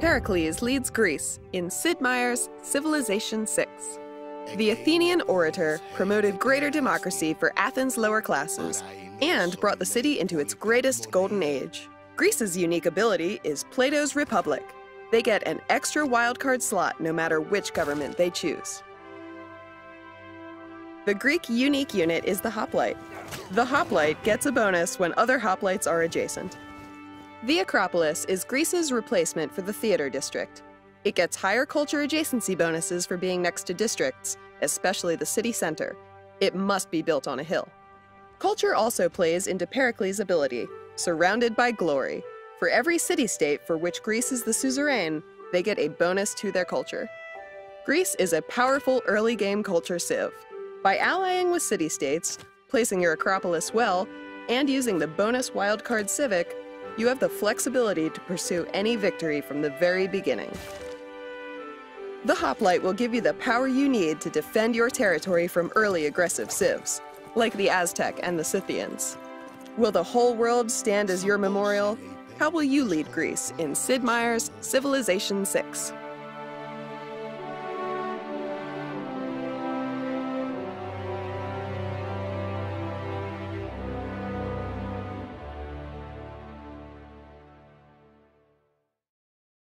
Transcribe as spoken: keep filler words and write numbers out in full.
Pericles leads Greece in Sid Meier's Civilization six. The Athenian orator promoted greater democracy for Athens' lower classes and brought the city into its greatest golden age. Greece's unique ability is Plato's Republic. They get an extra wildcard slot no matter which government they choose. The Greek unique unit is the hoplite. The hoplite gets a bonus when other hoplites are adjacent. The Acropolis is Greece's replacement for the theater district. It gets higher culture adjacency bonuses for being next to districts, especially the city center. It must be built on a hill. Culture also plays into Pericles' ability, surrounded by glory. For every city-state for which Greece is the suzerain, they get a bonus to their culture. Greece is a powerful early-game culture sieve. By allying with city-states, placing your Acropolis well, and using the bonus wildcard civic, you have the flexibility to pursue any victory from the very beginning. The hoplite will give you the power you need to defend your territory from early aggressive civs, like the Aztec and the Scythians. Will the whole world stand as your memorial? How will you lead Greece in Sid Meier's Civilization six?